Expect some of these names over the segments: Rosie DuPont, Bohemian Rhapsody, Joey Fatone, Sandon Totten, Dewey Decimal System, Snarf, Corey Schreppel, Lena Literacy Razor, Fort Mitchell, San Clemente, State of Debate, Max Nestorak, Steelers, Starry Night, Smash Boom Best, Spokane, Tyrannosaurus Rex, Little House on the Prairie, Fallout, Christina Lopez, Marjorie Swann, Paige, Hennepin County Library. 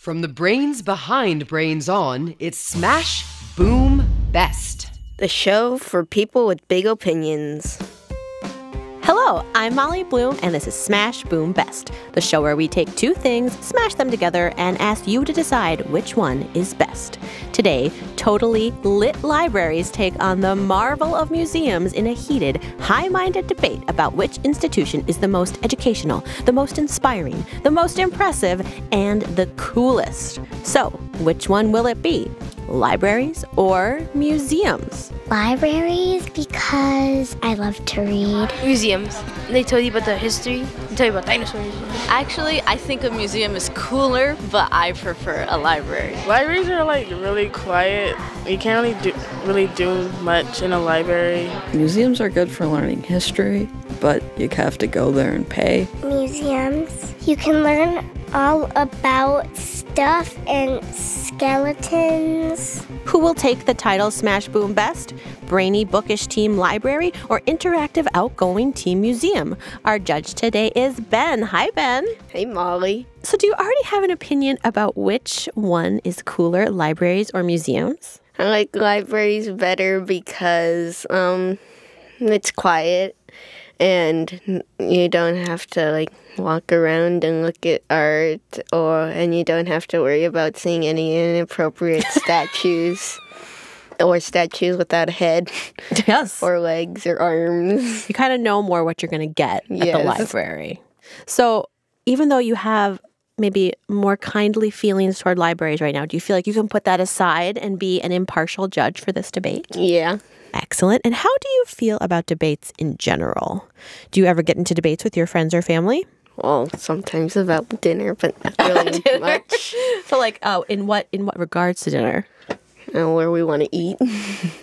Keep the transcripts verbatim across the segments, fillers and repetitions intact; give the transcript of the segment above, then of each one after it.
From the brains behind Brains On!, it's Smash Boom Best. The show for people with big opinions. Hello, I'm Molly Bloom, and this is Smash Boom Best, the show where we take two things, smash them together, and ask you to decide which one is best. Today, totally lit libraries take on the marvel of museums in a heated, high-minded debate about which institution is the most educational, the most inspiring, the most impressive, and the coolest. So, which one will it be? Libraries or museums? Libraries, because I love to read. Museums. They tell you about the history. They tell you about dinosaurs. Actually, I think a museum is cooler, but I prefer a library. Libraries are like really quiet. You can't really do, really do much in a library. Museums are good for learning history, but you have to go there and pay. Museums. You can learn all about stuff and skeletons. Who will take the title Smash Boom Best? Brainy, bookish team library or interactive, outgoing team museum? Our judge today is Ben. Hi, Ben. Hey, Molly. So do you already have an opinion about which one is cooler, libraries or museums? I like libraries better because um, it's quiet. And you don't have to, like, walk around and look at art, or and you don't have to worry about seeing any inappropriate statues, or statues without a head, yes, or legs or arms. You kind of know more what you're going to get at yes. the library. So even though you have maybe more kindly feelings toward libraries right now, do you feel like you can put that aside and be an impartial judge for this debate? Yeah. Excellent. And how do you feel about debates in general? Do you ever get into debates with your friends or family? Well, sometimes about dinner, but not really much. So like, oh, in what in what regards to dinner? Uh, where we want to eat.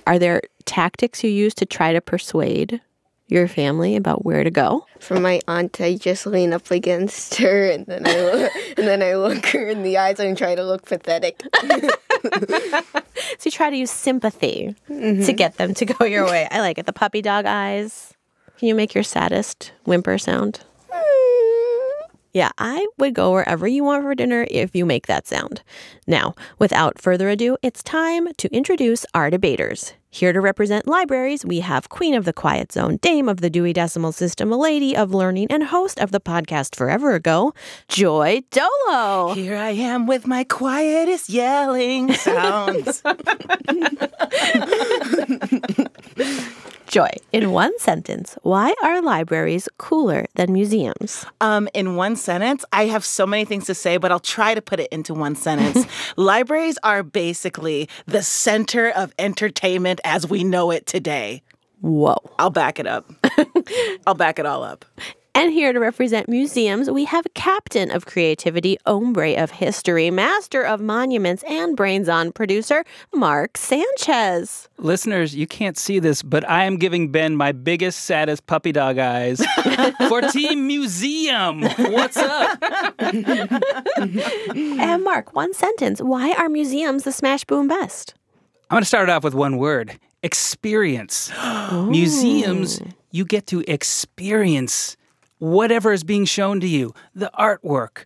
Are there tactics you use to try to persuade your family about where to go? For my aunt, I just lean up against her, and then I look, and then I look her in the eyes and try to look pathetic. So you try to use sympathy mm-hmm. to get them to go your way. I like it. The puppy dog eyes. Can you make your saddest whimper sound? Yeah, I would go wherever you want for dinner if you make that sound. Now, without further ado, it's time to introduce our debaters. Here to represent libraries, we have Queen of the Quiet Zone, Dame of the Dewey Decimal System, a Lady of Learning, and host of the podcast Forever Ago, Joy Dolo. Here I am with my quietest yelling sounds. Joy, in one sentence, why are libraries cooler than museums? Um, in one sentence, I have so many things to say, but I'll try to put it into one sentence. Libraries are basically the center of entertainment as we know it today. Whoa. I'll back it up. I'll back it all up. And here to represent museums, we have Captain of Creativity, Ombre of History, Master of Monuments, and Brains On! Producer, Mark Sanchez. Listeners, you can't see this, but I am giving Ben my biggest, saddest puppy dog eyes for Team Museum. What's up? And Mark, one sentence. Why are museums the Smash Boom Best? I'm going to start it off with one word. Experience. Museums, you get to experience whatever is being shown to you, the artwork,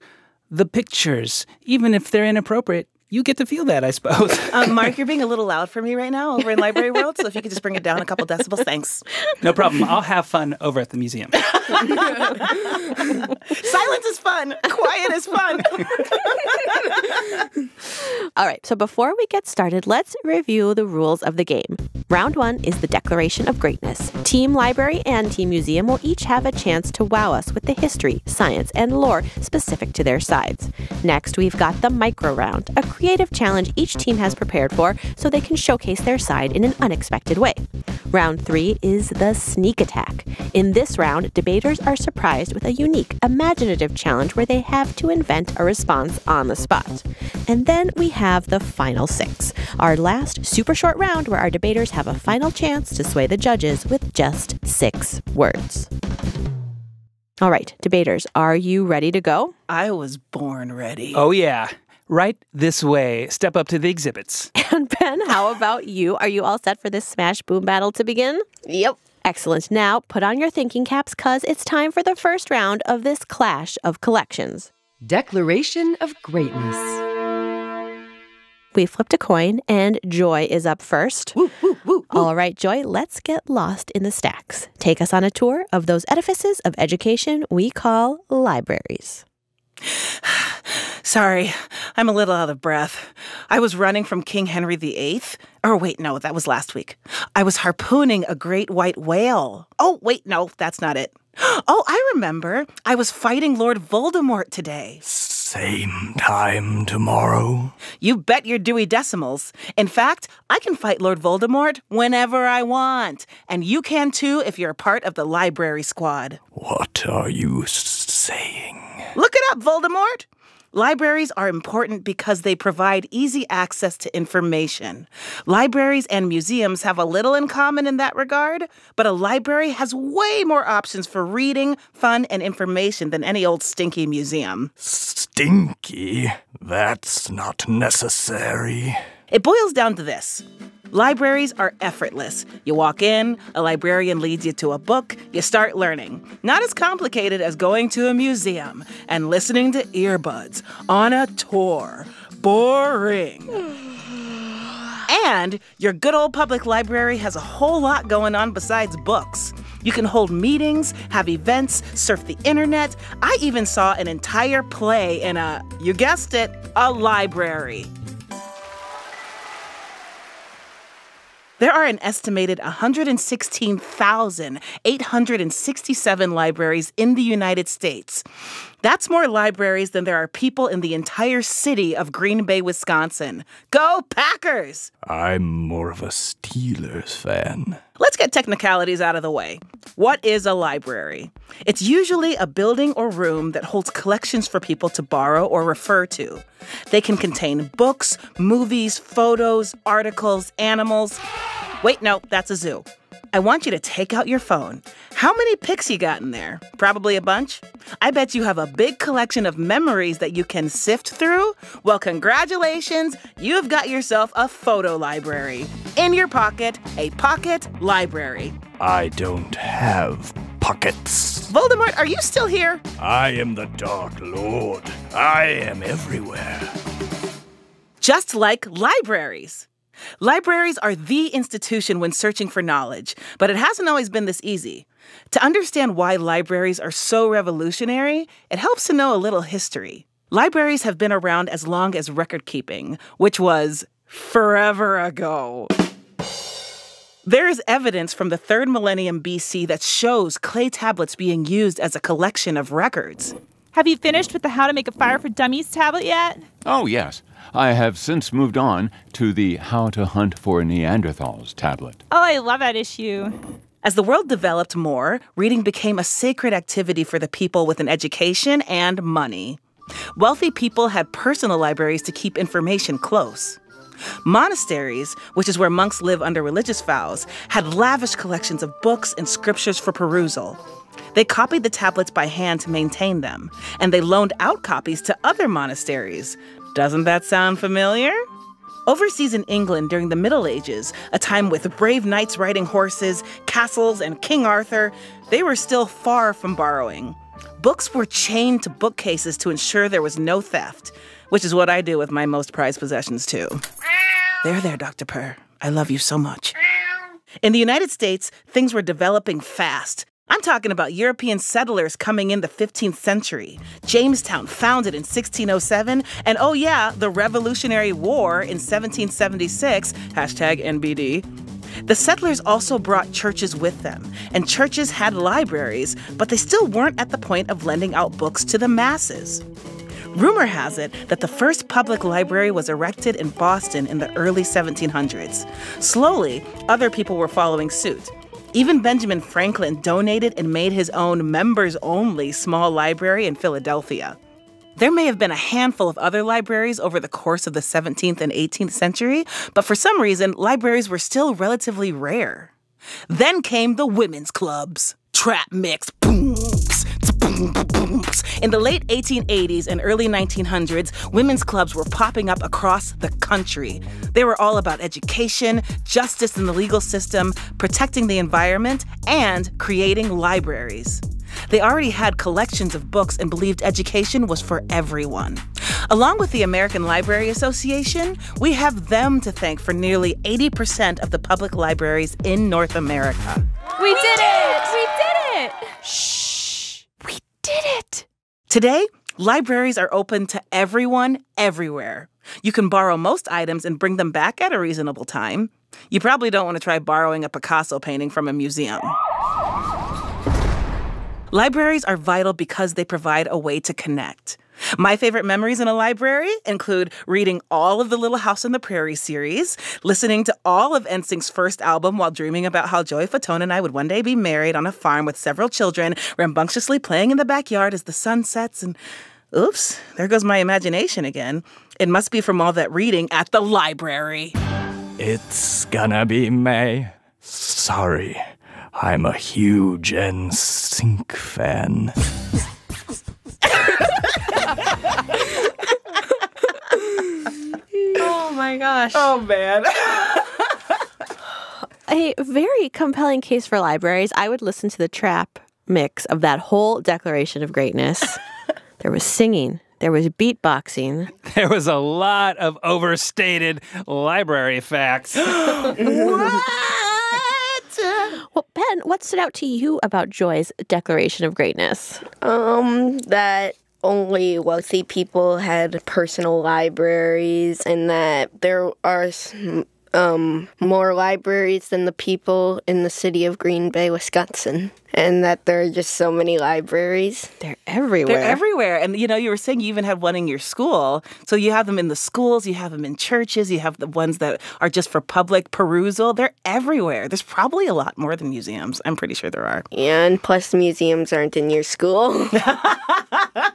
the pictures, even if they're inappropriate, you get to feel that, I suppose. Um, Mark, you're being a little loud for me right now over in Library World, so if you could just bring it down a couple decibels, thanks. No problem. I'll have fun over at the museum. Silence is fun. Quiet is fun. All right, so before we get started, let's review the rules of the game. Round one is the Declaration of Greatness. Team Library and Team Museum will each have a chance to wow us with the history, science, and lore specific to their sides. Next, we've got the Micro Round, a creative challenge each team has prepared for so they can showcase their side in an unexpected way. Round three is the Sneak Attack. In this round, debaters are surprised with a unique, imaginative challenge where they have to invent a response on the spot. And then we have the Final Six, our last super short round where our debaters have a final chance to sway the judges with just six words. All right, debaters, are you ready to go? I was born ready. Oh, yeah. Right this way. Step up to the exhibits. And Ben, how about you? Are you all set for this Smash Boom battle to begin? Yep. Excellent. Now, put on your thinking caps because it's time for the first round of this clash of collections. Declaration of Greatness. We flipped a coin, and Joy is up first. Woo, woo, woo, woo. All right, Joy, let's get lost in the stacks. Take us on a tour of those edifices of education we call libraries. Sorry, I'm a little out of breath. I was running from King Henry the Eighth. Or wait, no, that was last week. I was harpooning a great white whale. Oh, wait, no, that's not it. Oh, I remember. I was fighting Lord Voldemort today. Same time tomorrow. You bet your Dewey Decimals. In fact, I can fight Lord Voldemort whenever I want. And you can too if you're a part of the library squad. What are you saying? Look it up, Voldemort. Libraries are important because they provide easy access to information. Libraries and museums have a little in common in that regard, but a library has way more options for reading, fun, and information than any old stinky museum. Stinky? That's not necessary. It boils down to this. Libraries are effortless. You walk in, a librarian leads you to a book, you start learning. Not as complicated as going to a museum and listening to earbuds on a tour. Boring. And your good old public library has a whole lot going on besides books. You can hold meetings, have events, surf the internet. I even saw an entire play in a, you guessed it, a library. There are an estimated one hundred sixteen thousand eight hundred sixty-seven libraries in the United States. That's more libraries than there are people in the entire city of Green Bay, Wisconsin. Go Packers! I'm more of a Steelers fan. Let's get technicalities out of the way. What is a library? It's usually a building or room that holds collections for people to borrow or refer to. They can contain books, movies, photos, articles, animals. Wait, no, that's a zoo. I want you to take out your phone. How many pics you got in there? Probably a bunch. I bet you have a big collection of memories that you can sift through. Well, congratulations, you've got yourself a photo library. In your pocket, a pocket library. I don't have pockets. Voldemort, are you still here? I am the Dark Lord. I am everywhere. Just like libraries. Libraries are the institution when searching for knowledge, but it hasn't always been this easy. To understand why libraries are so revolutionary, it helps to know a little history. Libraries have been around as long as record keeping, which was forever ago. There is evidence from the third millennium B C that shows clay tablets being used as a collection of records. Have you finished with the How to Make a Fire for Dummies tablet yet? Oh, yes. I have since moved on to the How to Hunt for Neanderthals tablet. Oh, I love that issue. As the world developed more, reading became a sacred activity for the people with an education and money. Wealthy people had personal libraries to keep information close. Monasteries, which is where monks live under religious vows, had lavish collections of books and scriptures for perusal. They copied the tablets by hand to maintain them, and they loaned out copies to other monasteries. Doesn't that sound familiar? Overseas in England during the Middle Ages, a time with brave knights riding horses, castles, and King Arthur, they were still far from borrowing. Books were chained to bookcases to ensure there was no theft, which is what I do with my most prized possessions too. There, there, Doctor Purr. I love you so much. In the United States, things were developing fast. I'm talking about European settlers coming in the fifteenth century, Jamestown founded in sixteen oh seven, and oh yeah, the Revolutionary War in seventeen seventy-six, hashtag N B D. The settlers also brought churches with them, and churches had libraries, but they still weren't at the point of lending out books to the masses. Rumor has it that the first public library was erected in Boston in the early seventeen hundreds. Slowly, other people were following suit. Even Benjamin Franklin donated and made his own members-only small library in Philadelphia. There may have been a handful of other libraries over the course of the seventeenth and eighteenth century, but for some reason, libraries were still relatively rare. Then came the women's clubs. Trap mix. Boom. In the late eighteen eighties and early nineteen hundreds, women's clubs were popping up across the country. They were all about education, justice in the legal system, protecting the environment, and creating libraries. They already had collections of books and believed education was for everyone. Along with the American Library Association, we have them to thank for nearly eighty percent of the public libraries in North America. We did it! We did it! Shh! We did it! Today, libraries are open to everyone, everywhere. You can borrow most items and bring them back at a reasonable time. You probably don't want to try borrowing a Picasso painting from a museum. Libraries are vital because they provide a way to connect. My favorite memories in a library include reading all of the Little House on the Prairie series, listening to all of N Sync's first album while dreaming about how Joey Fatone and I would one day be married on a farm with several children, rambunctiously playing in the backyard as the sun sets, and oops, there goes my imagination again. It must be from all that reading at the library. It's gonna be May. Sorry, I'm a huge N Sync fan. Oh my gosh. Oh man. A very compelling case for libraries. I would listen to the trap mix of that whole declaration of greatness. There was singing. There was beatboxing. There was a lot of overstated library facts. What? Well, Ben, what stood out to you about Joy's declaration of greatness? Um, that only wealthy people had personal libraries, and that there are um, more libraries than the people in the city of Green Bay, Wisconsin. And that there are just so many libraries. They're everywhere. They're everywhere. And, you know, you were saying you even had one in your school. So you have them in the schools, you have them in churches, you have the ones that are just for public perusal. They're everywhere. There's probably a lot more than museums. I'm pretty sure there are. And plus, museums aren't in your school.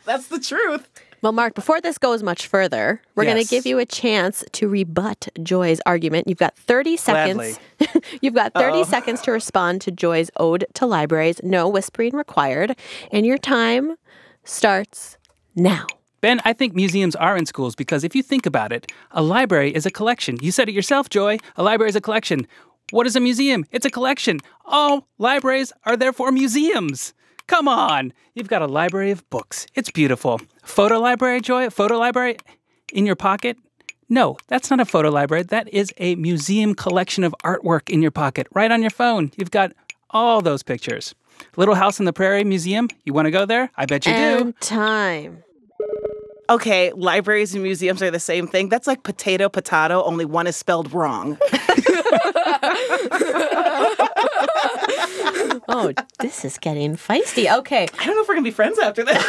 That's the truth. Well, Mark, before this goes much further, we're yes. going to give you a chance to rebut Joy's argument. You've got thirty seconds. You've got thirty Uh-oh. seconds to respond to Joy's ode to libraries. No whispering required. And your time starts now. Ben, I think museums are in schools because if you think about it, a library is a collection. You said it yourself, Joy. A library is a collection. What is a museum? It's a collection. All libraries are therefore museums. Come on! You've got a library of books. It's beautiful. Photo library, Joy? Photo library in your pocket? No, that's not a photo library. That is a museum collection of artwork in your pocket, right on your phone. You've got all those pictures. Little House on the Prairie Museum, you want to go there? I bet you and do. And time. Okay, libraries and museums are the same thing. That's like potato, potato, only one is spelled wrong. Oh, this is getting feisty. Okay. I don't know if we're going to be friends after this.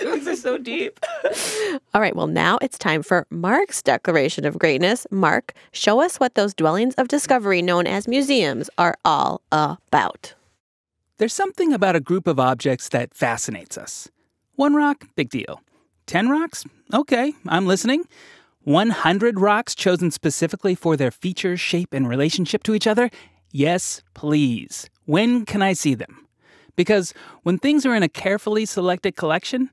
These are so deep. All right. Well, now it's time for Mark's declaration of greatness. Mark, show us what those dwellings of discovery known as museums are all about. There's something about a group of objects that fascinates us. One rock, big deal. Ten rocks? Okay, I'm listening. one hundred rocks chosen specifically for their feature, shape, and relationship to each other? Yes, please. When can I see them? Because when things are in a carefully selected collection,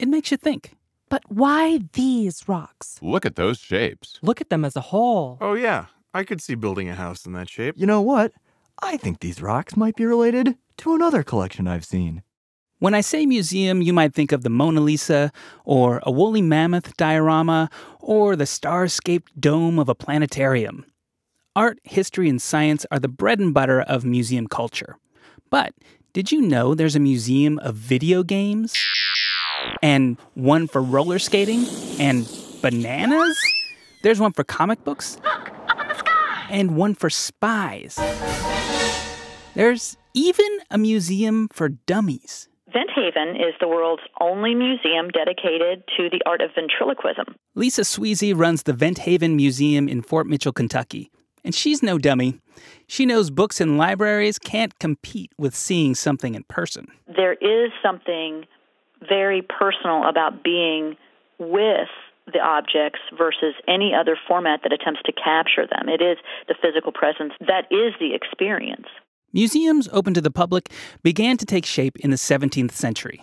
it makes you think. But why these rocks? Look at those shapes. Look at them as a whole. Oh, yeah. I could see building a house in that shape. You know what? I think these rocks might be related to another collection I've seen. When I say museum, you might think of the Mona Lisa, or a woolly mammoth diorama, or the star-scaped dome of a planetarium. Art, history, and science are the bread and butter of museum culture. But did you know there's a museum of video games? And one for roller skating? And bananas? There's one for comic books? Look, up in the sky! And one for spies. There's even a museum for dummies. Vent Haven is the world's only museum dedicated to the art of ventriloquism. Lisa Sweezy runs the Vent Haven Museum in Fort Mitchell, Kentucky. And she's no dummy. She knows books in libraries can't compete with seeing something in person. There is something very personal about being with the objects versus any other format that attempts to capture them. It is the physical presence. That is the experience. Museums open to the public began to take shape in the seventeenth century.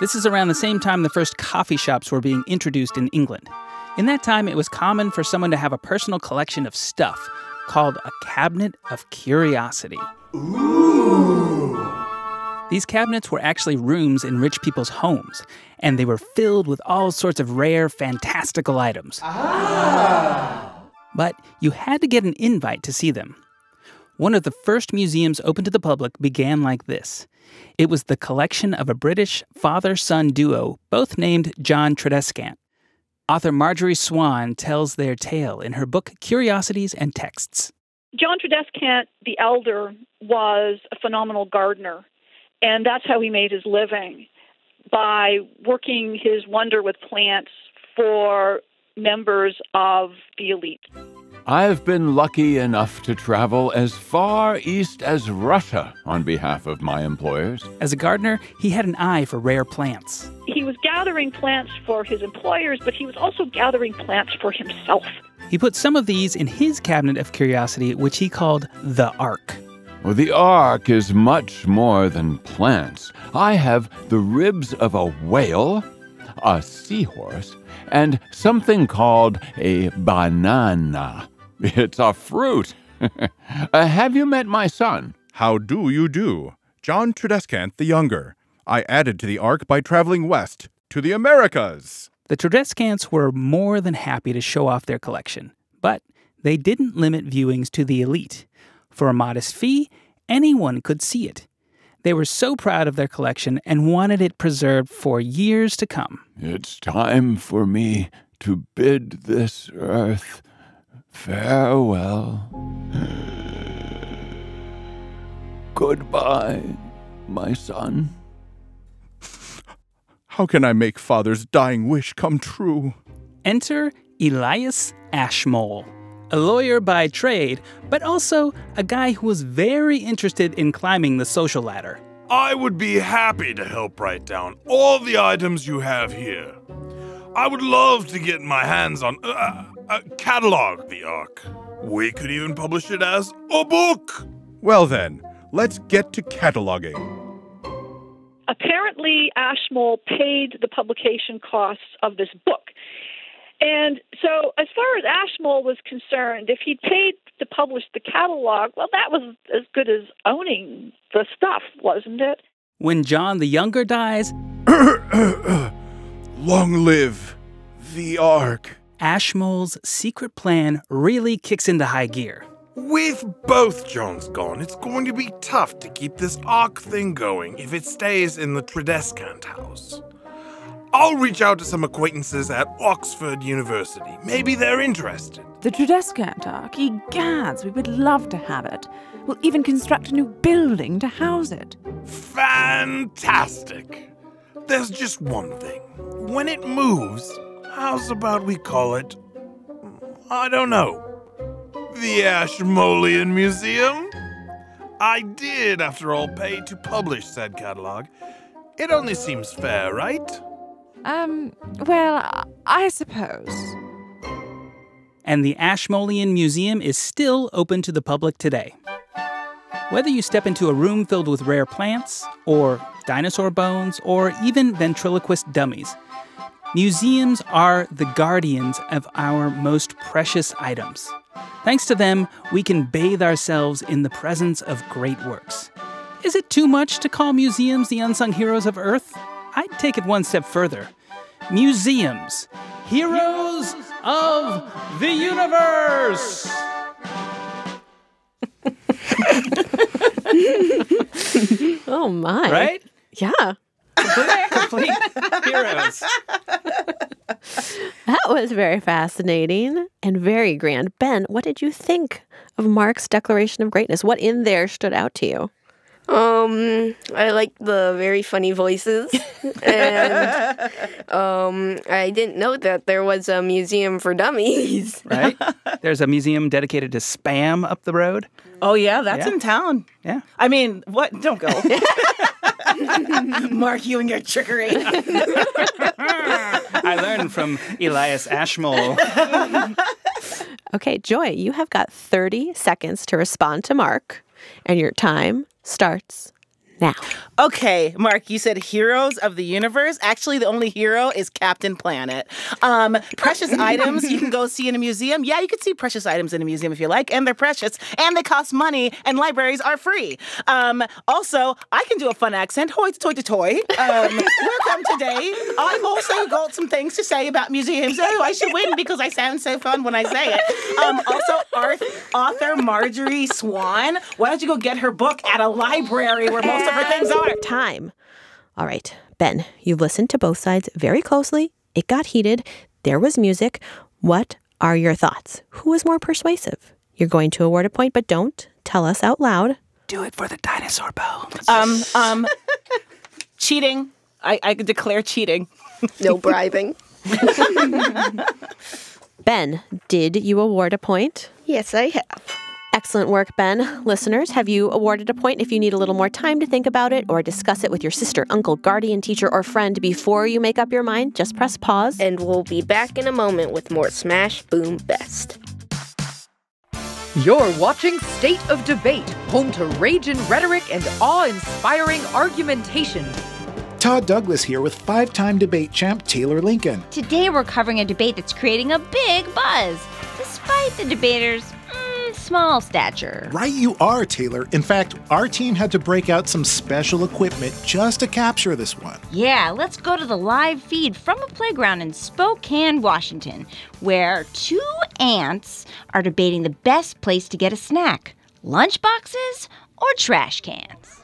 This is around the same time the first coffee shops were being introduced in England. In that time, it was common for someone to have a personal collection of stuff called a cabinet of curiosity. Ooh. These cabinets were actually rooms in rich people's homes, and they were filled with all sorts of rare, fantastical items. Ah. But you had to get an invite to see them. One of the first museums open to the public began like this. It was the collection of a British father-son duo, both named John Tradescant. Author Marjorie Swann tells their tale in her book Curiosities and Texts. John Tradescant, the elder, was a phenomenal gardener, and that's how he made his living, by working his wonder with plants for members of the elite. I've been lucky enough to travel as far east as Russia on behalf of my employers. As a gardener, he had an eye for rare plants. He was gathering plants for his employers, but he was also gathering plants for himself. He put some of these in his cabinet of curiosity, which he called the Ark. Well, the Ark is much more than plants. I have the ribs of a whale, a seahorse, and something called a banana. It's a fruit. uh, have you met my son? How do you do? John Tradescant the Younger. I added to the Ark by traveling west to the Americas. The Tradescants were more than happy to show off their collection, but they didn't limit viewings to the elite. For a modest fee, anyone could see it. They were so proud of their collection and wanted it preserved for years to come. It's time for me to bid this earth farewell. Goodbye, my son. How can I make father's dying wish come true? Enter Elias Ashmole. A lawyer by trade, but also a guy who was very interested in climbing the social ladder. I would be happy to help write down all the items you have here. I would love to get my hands on uh, uh, catalog the Ark. We could even publish it as a book. Well then, let's get to cataloging. Apparently, Ashmole paid the publication costs of this book. And so as far as Ashmole was concerned, if he'd paid to publish the catalog, well, that was as good as owning the stuff, wasn't it? When John the Younger dies, long live the Ark. Ashmole's secret plan really kicks into high gear. With both Johns gone, it's going to be tough to keep this Ark thing going if it stays in the Tradescant house. I'll reach out to some acquaintances at Oxford University. Maybe they're interested. The Tradescant Ark, egads, we would love to have it. We'll even construct a new building to house it. Fantastic! There's just one thing. When it moves, how's about we call it, I don't know, the Ashmolean Museum? I did, after all, pay to publish said catalog. It only seems fair, right? Um, well, I suppose. And the Ashmolean Museum is still open to the public today. Whether you step into a room filled with rare plants, or dinosaur bones, or even ventriloquist dummies, museums are the guardians of our most precious items. Thanks to them, we can bathe ourselves in the presence of great works. Is it too much to call museums the unsung heroes of Earth? I'd take it one step further. Museums, heroes of the universe! Oh, my. Right? Yeah. Complete, complete heroes. That was very fascinating and very grand. Ben, what did you think of Mark's declaration of greatness? What in there stood out to you? Um, I like the very funny voices, and um, I didn't know that there was a museum for dummies. Right? There's a museum dedicated to spam up the road. Oh, yeah, that's yeah. in town. Yeah. I mean, what? Don't go. Mark, you and your trickery. I learned from Elias Ashmole. Okay, Joy, you have got thirty seconds to respond to Mark, and your time starts now. Okay, Mark, you said heroes of the universe. Actually, the only hero is Captain Planet. Um, precious items you can go see in a museum. Yeah, you can see precious items in a museum if you like, and they're precious, and they cost money, and libraries are free. Um, also, I can do a fun accent. Hoy to toy to toy. Um, welcome today. I've also got some things to say about museums. Oh, I should win because I sound so fun when I say it. Um, also, author Marjorie Swann. Why don't you go get her book at a library where most of her things are? Time. All right, Ben, you listened to both sides very closely. It got heated. There was music. What are your thoughts? Who was more persuasive? You're going to award a point, but don't tell us out loud. Do it for the dinosaur bones. Um, um, cheating. I, I declare cheating. No bribing. Ben, did you award a point? Yes, I have. Excellent work, Ben. Listeners, have you awarded a point? If you need a little more time to think about it or discuss it with your sister, uncle, guardian, teacher, or friend before you make up your mind, just press pause. And we'll be back in a moment with more Smash Boom Best. You're watching State of Debate, home to rage and rhetoric and awe-inspiring argumentation. Todd Douglas here with five-time debate champ Taylor Lincoln. Today we're covering a debate that's creating a big buzz, despite the debaters' small stature. Right you are, Taylor. In fact, our team had to break out some special equipment just to capture this one. Yeah, let's go to the live feed from a playground in Spokane, Washington, where two ants are debating the best place to get a snack, lunchboxes or trash cans.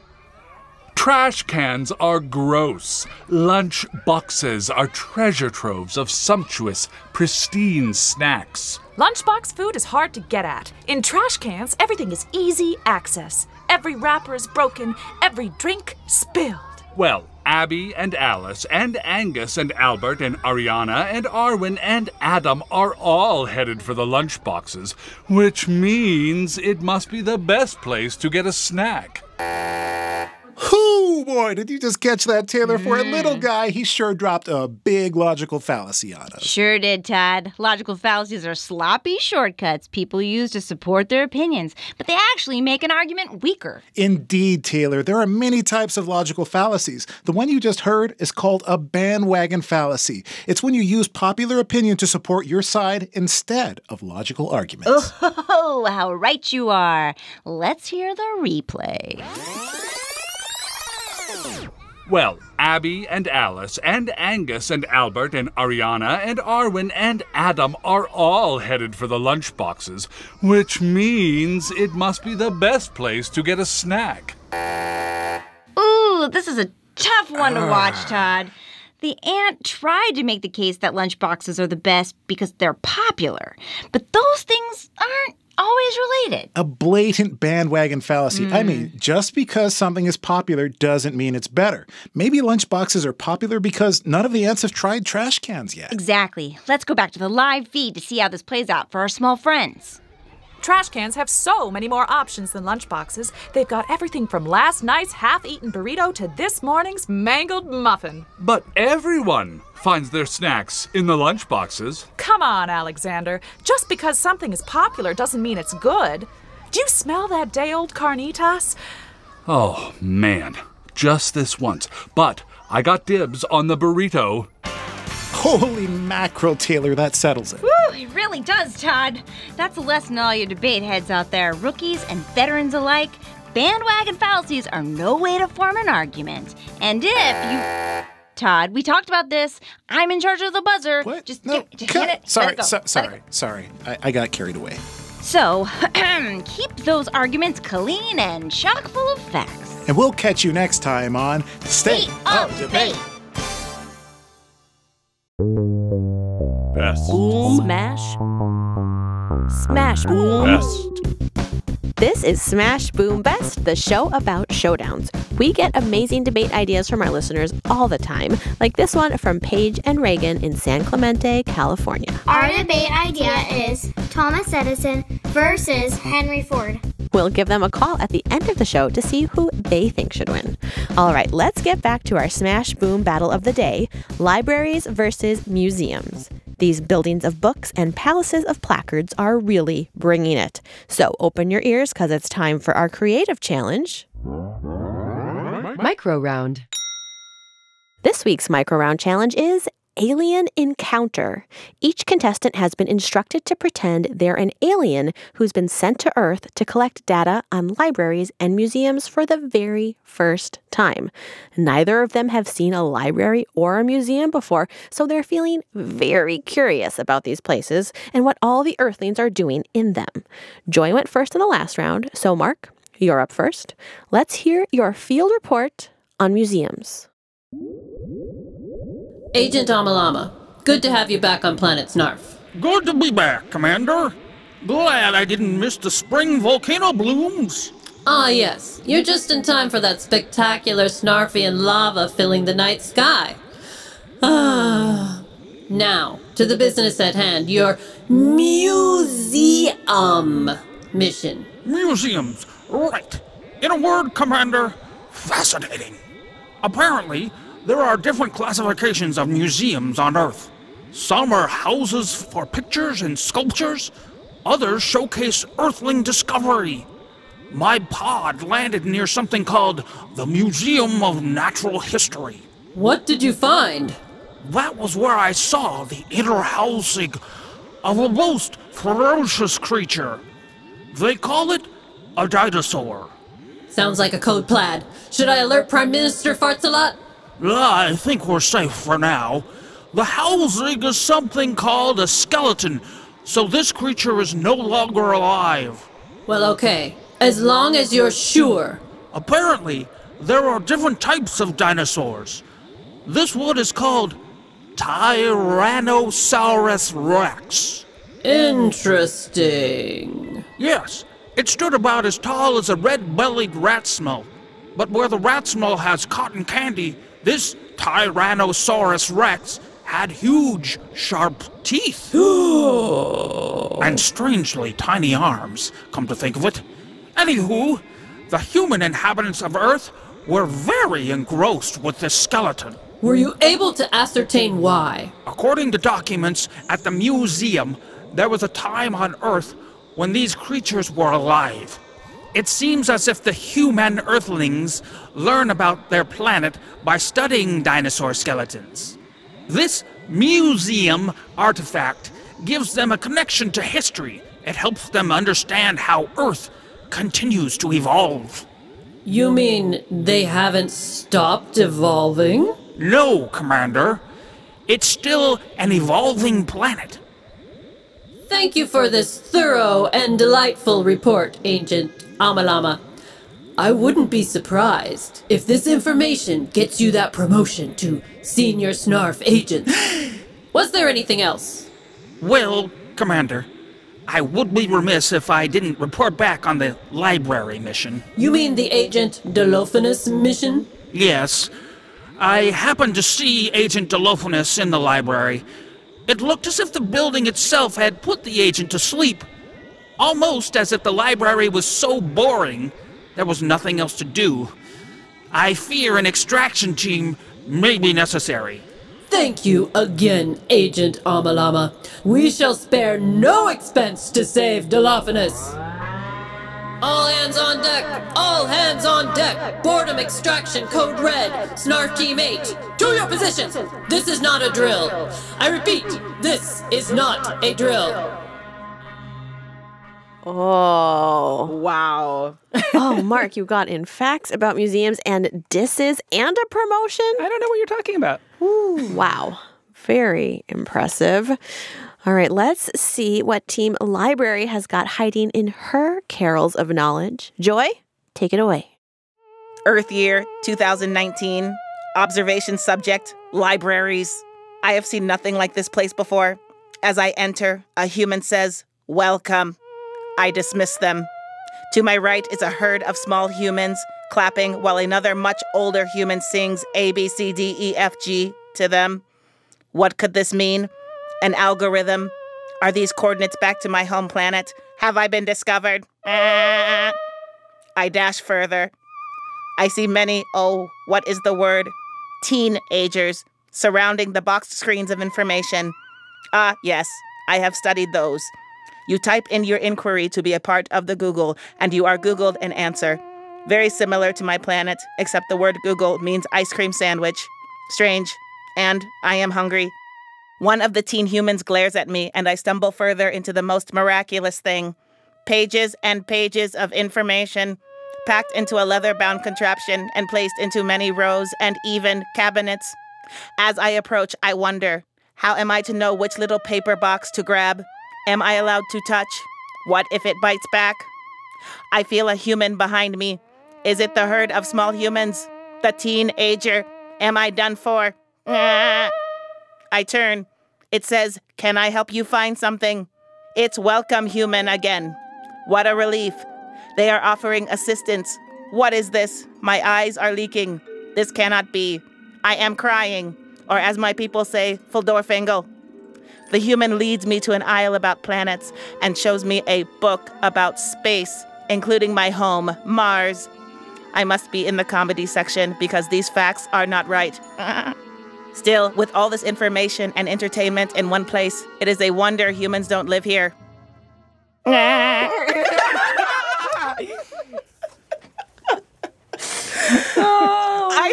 Trash cans are gross. Lunch boxes are treasure troves of sumptuous, pristine snacks. Lunchbox food is hard to get at. In trash cans, everything is easy access. Every wrapper is broken, every drink spilled. Well, Abby and Alice and Angus and Albert and Ariana and Arwen and Adam are all headed for the lunchboxes, which means it must be the best place to get a snack. Hoo, boy, did you just catch that, Taylor? Mm. For a little guy, he sure dropped a big logical fallacy on us. Sure did, Todd. Logical fallacies are sloppy shortcuts people use to support their opinions, but they actually make an argument weaker. Indeed, Taylor. There are many types of logical fallacies. The one you just heard is called a bandwagon fallacy. It's when you use popular opinion to support your side instead of logical arguments. Oh, how right you are. Let's hear the replay. Well, Abby and Alice and Angus and Albert and Ariana and Arwen and Adam are all headed for the lunchboxes, which means it must be the best place to get a snack. Ooh, this is a tough one to watch, Todd. The ant tried to make the case that lunchboxes are the best because they're popular, but those things aren't always related. A blatant bandwagon fallacy. Mm. I mean, just because something is popular doesn't mean it's better. Maybe lunchboxes are popular because none of the ants have tried trash cans yet. Exactly. Let's go back to the live feed to see how this plays out for our small friends. Trash cans have so many more options than lunchboxes. They've got everything from last night's half-eaten burrito to this morning's mangled muffin. But everyone finds their snacks in the lunchboxes. Come on, Alexander. Just because something is popular doesn't mean it's good. Do you smell that day-old carnitas? Oh, man. Just this once. But I got dibs on the burrito. Holy mackerel, Taylor, that settles it. Woo, it really does, Todd. That's a lesson to all your debate heads out there, rookies and veterans alike. Bandwagon fallacies are no way to form an argument. And if you... Todd, we talked about this. I'm in charge of the buzzer. What? Just, no. get, just get it. Sorry, so, sorry, sorry. I, I got carried away. So, keep those arguments clean and chock full of facts. And we'll catch you next time on State, State of Debate. debate. Best. Smash. Smash Boom Best. This is Smash Boom Best, the show about showdowns. We get amazing debate ideas from our listeners all the time, like this one from Paige and Reagan in San Clemente, California. Our debate idea is Thomas Edison versus Henry Ford. We'll give them a call at the end of the show to see who they think should win. All right, let's get back to our Smash Boom Battle of the Day, libraries versus museums. These buildings of books and palaces of placards are really bringing it. So open your ears because it's time for our creative challenge. right. Micro round. This week's micro round challenge is Alien Encounter. Each contestant has been instructed to pretend they're an alien who's been sent to Earth to collect data on libraries and museums for the very first time. Neither of them have seen a library or a museum before, so they're feeling very curious about these places and what all the Earthlings are doing in them. Joy went first in the last round, so Mark, you're up first. Let's hear your field report on museums. Agent Amalama, good to have you back on planet Snarf. Good to be back, Commander. Glad I didn't miss the spring volcano blooms. Ah, yes. You're just in time for that spectacular Snarfian lava filling the night sky. Ah. Now, to the business at hand, your museum mission. Museums, right. In a word, Commander, fascinating. Apparently, there are different classifications of museums on Earth. Some are houses for pictures and sculptures. Others showcase Earthling discovery. My pod landed near something called the Museum of Natural History. What did you find? That was where I saw the inner housing of a most ferocious creature. They call it a dinosaur. Sounds like a code plaid. Should I alert Prime Minister Fartsalot? I think we're safe for now. The housing is something called a skeleton, so this creature is no longer alive. Well, okay. As long as you're sure. Apparently, there are different types of dinosaurs. This one is called Tyrannosaurus Rex. Interesting. Yes, it stood about as tall as a red-bellied rat smelt. But where the rat smelt has cotton candy, this Tyrannosaurus Rex had huge, sharp teeth. And strangely tiny arms, come to think of it. Anywho, the human inhabitants of Earth were very engrossed with this skeleton. Were you able to ascertain why? According to documents at the museum, there was a time on Earth when these creatures were alive. It seems as if the human Earthlings learn about their planet by studying dinosaur skeletons. This museum artifact gives them a connection to history. It helps them understand how Earth continues to evolve. You mean they haven't stopped evolving? No, Commander. It's still an evolving planet. Thank you for this thorough and delightful report, Agent Amalama. I wouldn't be surprised if this information gets you that promotion to Senior Snarf Agent. Was there anything else? Well, Commander, I would be remiss if I didn't report back on the library mission. You mean the Agent Delophinus mission? Yes. I happened to see Agent Delophinus in the library. It looked as if the building itself had put the agent to sleep. Almost as if the library was so boring, there was nothing else to do. I fear an extraction team may be necessary. Thank you again, Agent Amalama. We shall spare no expense to save Delophinus. All hands on deck! All hands on deck! Boredom extraction code red. Snarf Team eight, to your positions! This is not a drill. I repeat, this is not a drill. Oh. Wow. Oh, Mark, you got in facts about museums and disses and a promotion? I don't know what you're talking about. Ooh. Wow. Very impressive. All right, let's see what Team Library has got hiding in her carols of knowledge. Joy, take it away. Earth year two thousand nineteen. Observation subject, libraries. I have seen nothing like this place before. As I enter, a human says, "Welcome." I dismiss them. To my right is a herd of small humans clapping while another much older human sings A, B, C, D, E, F, G to them. What could this mean? An algorithm? Are these coordinates back to my home planet? Have I been discovered? Ah. I dash further. I see many, oh, what is the word? Teenagers surrounding the boxed screens of information. Ah, yes, I have studied those. You type in your inquiry to be a part of the Google, and you are Googled an answer. Very similar to my planet, except the word Google means ice cream sandwich. Strange. And I am hungry. One of the teen humans glares at me, and I stumble further into the most miraculous thing. Pages and pages of information, packed into a leather-bound contraption and placed into many rows and even cabinets. As I approach, I wonder, how am I to know which little paper box to grab? Am I allowed to touch? What if it bites back? I feel a human behind me. Is it the herd of small humans? The teenager? Am I done for? I turn. It says, "Can I help you find something?" It's welcome, human, again. What a relief. They are offering assistance. What is this? My eyes are leaking. This cannot be. I am crying, or as my people say, Fuldorfengel. The human leads me to an aisle about planets and shows me a book about space, including my home, Mars. I must be in the comedy section because these facts are not right. Still, with all this information and entertainment in one place, it is a wonder humans don't live here. Oh, I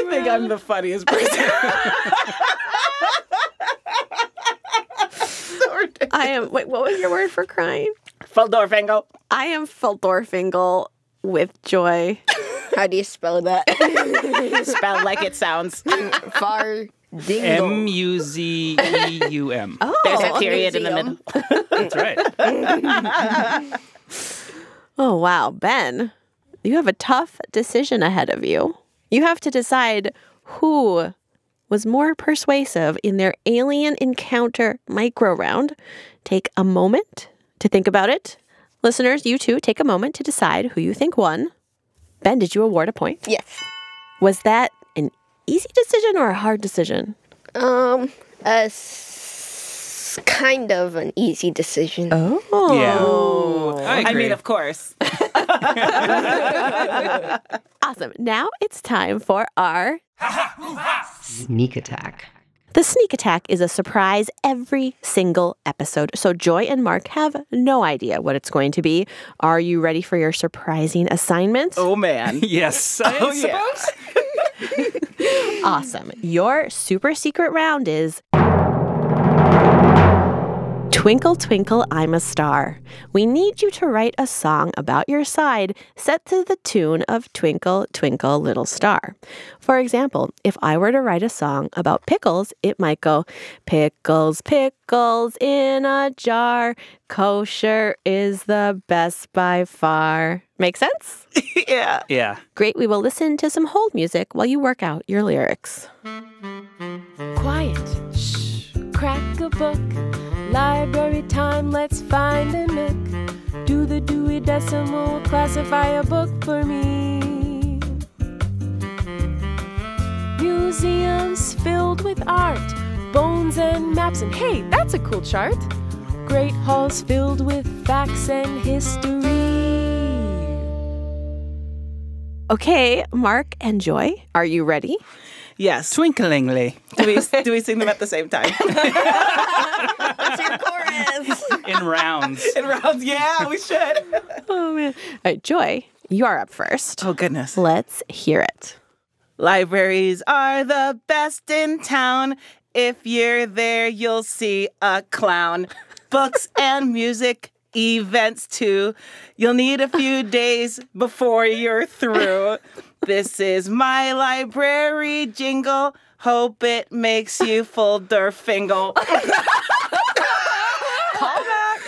man. think I'm the funniest person. So I am. Wait, what was your word for crying? Fuldorfengel. I am Fuldorfengel with joy. How do you spell that? Spell like it sounds. Far. M U Z E U M. Oh, there's a period in the middle. That's right. Oh wow, Ben, you have a tough decision ahead of you. You have to decide who was more persuasive in their alien encounter micro round. Take a moment to think about it. Listeners, you too, take a moment to decide who you think won. Ben, did you award a point? Yes. Was that an easy decision or a hard decision? Um, a s kind of an easy decision. Oh. Yeah. Ooh, I agree. I mean, of course. Awesome. Now it's time for our sneak attack. The sneak attack is a surprise every single episode, so Joy and Mark have no idea what it's going to be. Are you ready for your surprising assignment? Oh, man. Yes. I oh, suppose. Yeah. Awesome. Your super secret round is... Twinkle, Twinkle, I'm a Star. We need you to write a song about your side set to the tune of Twinkle, Twinkle, Little Star. For example, if I were to write a song about pickles, it might go, pickles, pickles in a jar. Kosher is the best by far. Make sense? Yeah. Yeah. Great. We will listen to some hold music while you work out your lyrics. Quiet. Shh. Crack a book. Library time, let's find a nook. Do the Dewey Decimal, classify a book for me. Museums filled with art, bones and maps, and hey, that's a cool chart. Great halls filled with facts and history. Okay, Mark and Joy, are you ready? Yes. Twinklingly. Do we, do we sing them at the same time? What's your chorus? In rounds. In rounds, yeah, we should. Oh, man. All right, Joy, you are up first. Oh, goodness. Let's hear it. Libraries are the best in town. If you're there, you'll see a clown. Books and music, events, too. You'll need a few days before you're through. This is my library jingle. Hope it makes you Fuldorfengel. Call back.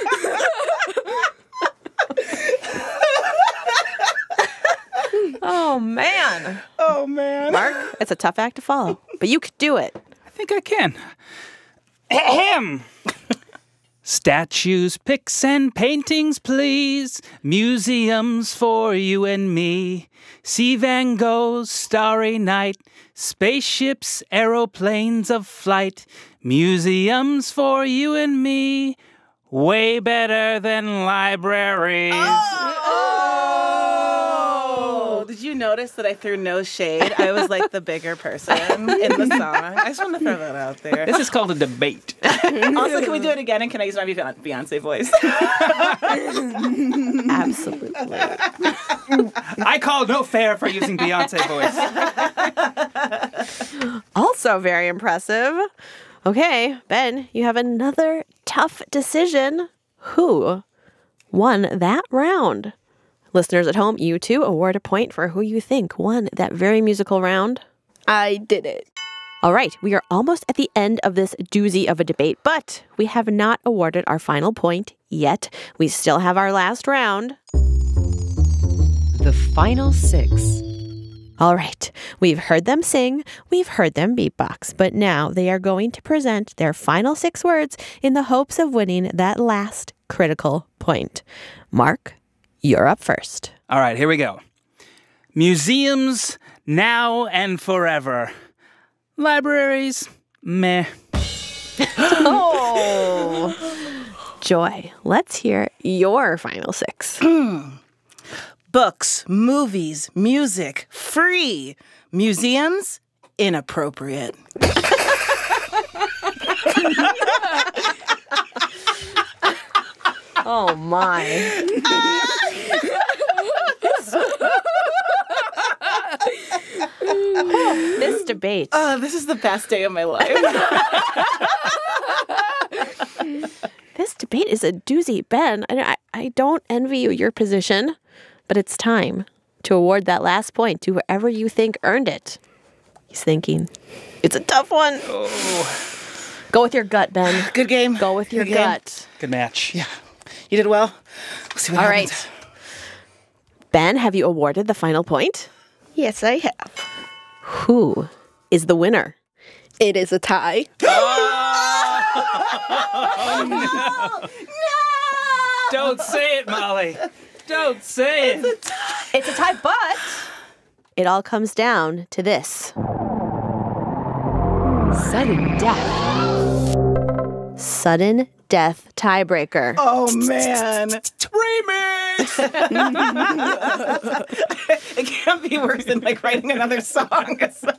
Oh, man. Oh, man. Mark, it's a tough act to follow, but you could do it. I think I can. Ahem. Statues, pics, and paintings, please. Museums for you and me. See Van Gogh's Starry Night. Spaceships, aeroplanes of flight. Museums for you and me. Way better than libraries. Oh! Oh! Did you noticed that I threw no shade. I was like the bigger person in the song. I just want to throw that out there. This is called a debate. Also, can we do it again? And can I use my Beyonce voice? Absolutely. I call no fair for using Beyonce voice. Also very impressive. Okay, Ben, you have another tough decision. Who won that round? Listeners at home, you too award a point for who you think won that very musical round. I did it. All right, we are almost at the end of this doozy of a debate, but we have not awarded our final point yet. We still have our last round. The final six. All right, we've heard them sing, we've heard them beatbox, but now they are going to present their final six words in the hopes of winning that last critical point. Mark, you're up first. All right, here we go. Museums, now and forever. Libraries, meh. Oh! Joy, let's hear your final six. Books, movies, music, free. Museums, inappropriate. Oh, my. This debate. Oh, this is the best day of my life. This debate is a doozy. Ben, I, I don't envy you your position. But it's time to award that last point to whoever you think earned it. He's thinking. It's a tough one. Oh. Go with your gut, Ben. Good game. Go with your Good gut. Good match. Yeah. You did well. We'll see what All happens. Right. Ben, have you awarded the final point? Yes, I have. Who is the winner? It is a tie. Oh! Oh, no. No! Don't say it, Molly. Don't say it. It's a tie. It's a tie, but it all comes down to this. Sudden death. Sudden death tiebreaker. Oh, man. Remix! It can't be worse than, like, writing another song. So.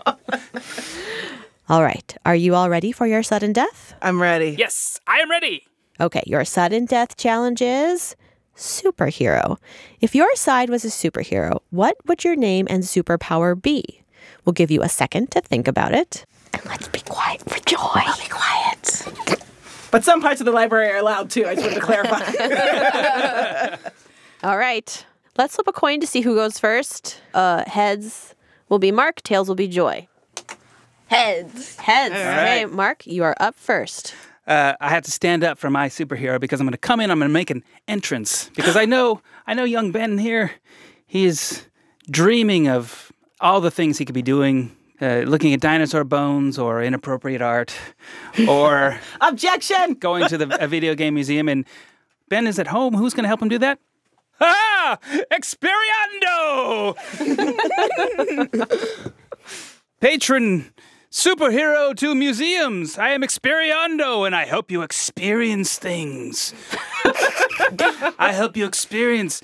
All right. Are you all ready for your sudden death? I'm ready. Yes, I am ready. Okay, your sudden death challenge is... superhero. If your side was a superhero, what would your name and superpower be? We'll give you a second to think about it. And let's be quiet for Joy. I'll be quiet. But some parts of the library are allowed too, I just want to clarify. All right. Let's flip a coin to see who goes first. Uh, heads will be Mark, tails will be Joy. Heads. Heads. All right. Okay, Mark, you are up first. Uh, I have to stand up for my superhero because I'm going to come in, I'm going to make an entrance. Because I know, I know young Ben here, he is dreaming of all the things he could be doing, uh, looking at dinosaur bones or inappropriate art or... Objection! Going to the, a video game museum, and Ben is at home. Who's going to help him do that? Ah! Experiando! Patron... superhero to museums. I am Experiando, and I help you experience things. I help you experience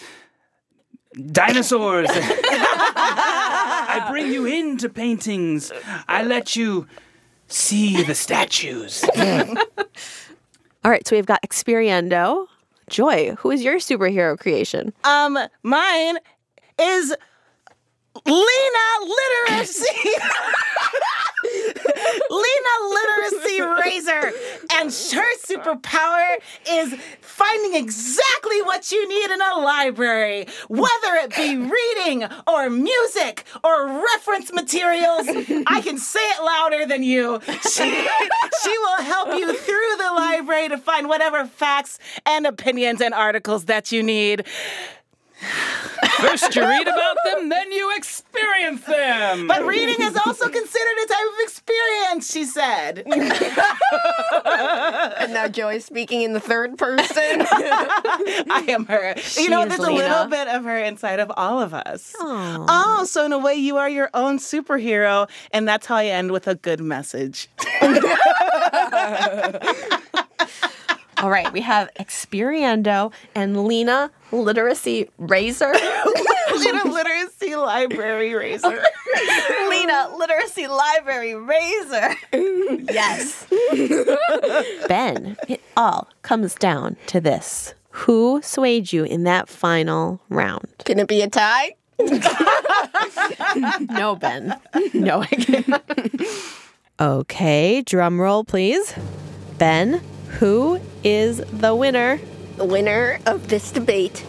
dinosaurs. I bring you into paintings. I let you see the statues. All right, so we've got Experiando. Joy, who is your superhero creation? Um, mine is Lena Literacy. Lena Literacy Razor, and her superpower is finding exactly what you need in a library, whether it be reading or music or reference materials. I can say it louder than you. She, she will help you through the library to find whatever facts and opinions and articles that you need. First you read about them, then you experience them. But reading is also considered a type of experience, she said. And now Joey's speaking in the third person. I am her. She you know, there's Lena. A little bit of her inside of all of us. Aww. Oh, so in a way you are your own superhero, and that's how I end with a good message. All right, we have Experiando and Lena Literacy Razor. Lena Literacy Library Razor. Lena Literacy Library Razor. Yes. Ben, it all comes down to this. Who swayed you in that final round? Can it be a tie? No, Ben. No, I can't. Okay, drum roll, please. Ben, who is the winner? The winner of this debate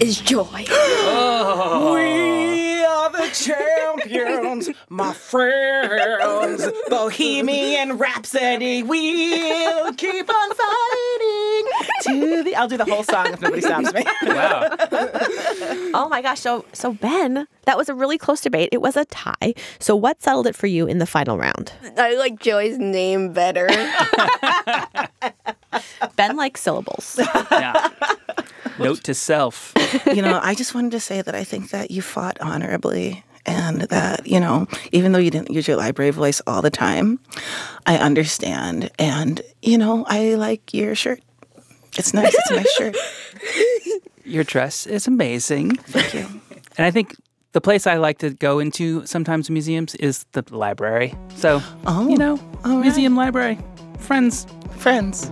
is Joy. Oh. We are the champions, my friends. Bohemian Rhapsody, we'll keep on fighting. To the, I'll do the whole song if nobody stops me. Wow. Oh my gosh. So, so Ben, that was a really close debate. It was a tie. So what settled it for you in the final round? I like Joy's name better. Ben likes syllables. Yeah. Note to self. You know, I just wanted to say that I think that you fought honorably and that, you know, even though you didn't use your library voice all the time, I understand. And, you know, I like your shirt. It's nice. It's a nice shirt. Your dress is amazing. Thank you. And I think the place I like to go into sometimes in museums is the library. So, oh, you know, all right. Museum, library, friends. Friends.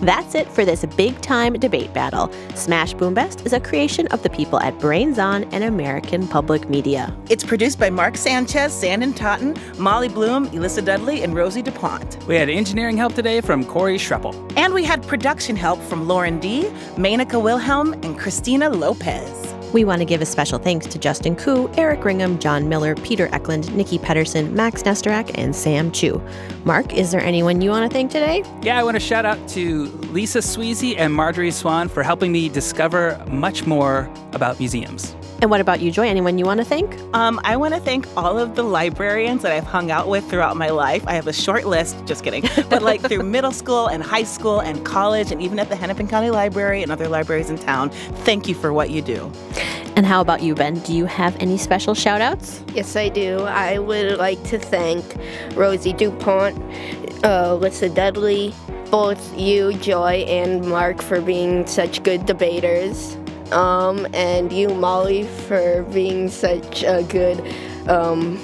That's it for this big-time debate battle. Smash Boom Best is a creation of the people at Brains On! And American Public Media. It's produced by Mark Sanchez, Sandon Totten, Molly Bloom, Elissa Dudley, and Rosie DuPont. We had engineering help today from Corey Schreppel. And we had production help from Lauren D., Manika Wilhelm, and Christina Lopez. We want to give a special thanks to Justin Koo, Eric Ringham, John Miller, Peter Eklund, Nikki Pedersen, Max Nestorak, and Sam Chu. Mark, is there anyone you want to thank today? Yeah, I want to shout out to Lisa Sweezy and Marjorie Swann for helping me discover much more about museums. And what about you, Joy? Anyone you want to thank? Um, I want to thank all of the librarians that I've hung out with throughout my life. I have a short list, just kidding, but like through middle school and high school and college and even at the Hennepin County Library and other libraries in town. Thank you for what you do. And how about you, Ben? Do you have any special shout-outs? Yes, I do. I would like to thank Rosie DuPont, uh, Alyssa Dudley, both you, Joy, and Mark for being such good debaters. Um, and you, Molly, for being such a good, um...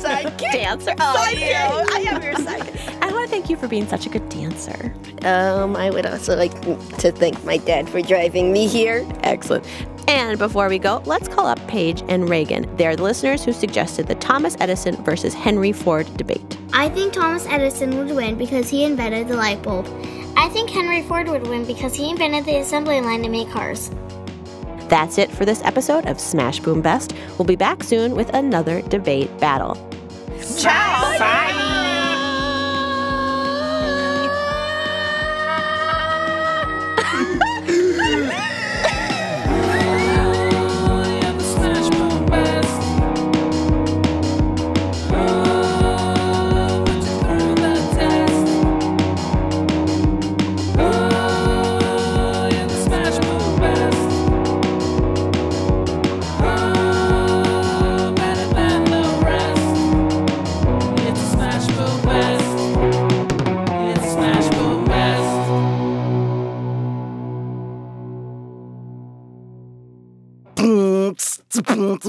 sidekick. Dancer. Oh, sidekick. You. I am your sidekick. I want to thank you for being such a good dancer. Um, I would also like to thank my dad for driving me here. Excellent. And before we go, let's call up Paige and Reagan. They're the listeners who suggested the Thomas Edison versus Henry Ford debate. I think Thomas Edison would win because he invented the light bulb. I think Henry Ford would win because he invented the assembly line to make cars. That's it for this episode of Smash Boom Best. We'll be back soon with another debate battle. Ciao! Bye!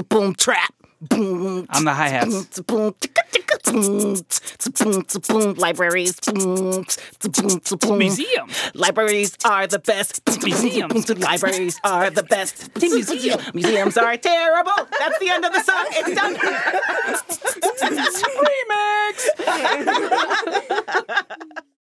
Boom trap. Boom. I'm the hi-hats. Libraries. Museum. Libraries are the best. Museums. Libraries are the best. Museum. Museums are terrible. That's the end of the song. It's done. Remix.